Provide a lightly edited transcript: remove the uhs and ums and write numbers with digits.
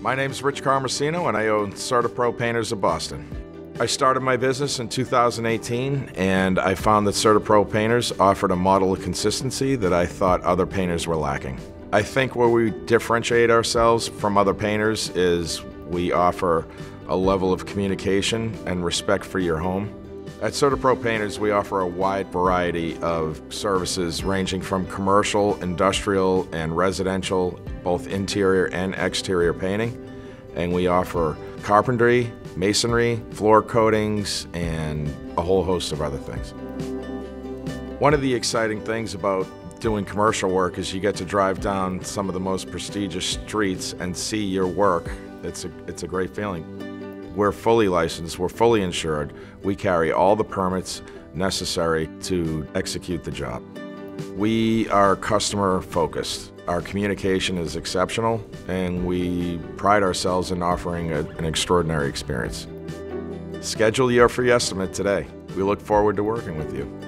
My name's Rich Carmissino and I own CertaPro Painters of Boston. I started my business in 2018 and I found that CertaPro Painters offered a model of consistency that I thought other painters were lacking. I think where we differentiate ourselves from other painters is we offer a level of communication and respect for your home. At CertaPro Painters, we offer a wide variety of services ranging from commercial, industrial, and residential, both interior and exterior painting. And we offer carpentry, masonry, floor coatings, and a whole host of other things. One of the exciting things about doing commercial work is you get to drive down some of the most prestigious streets and see your work. It's a great feeling. We're fully licensed, we're fully insured. We carry all the permits necessary to execute the job. We are customer focused. Our communication is exceptional and we pride ourselves in offering an extraordinary experience. Schedule your free estimate today. We look forward to working with you.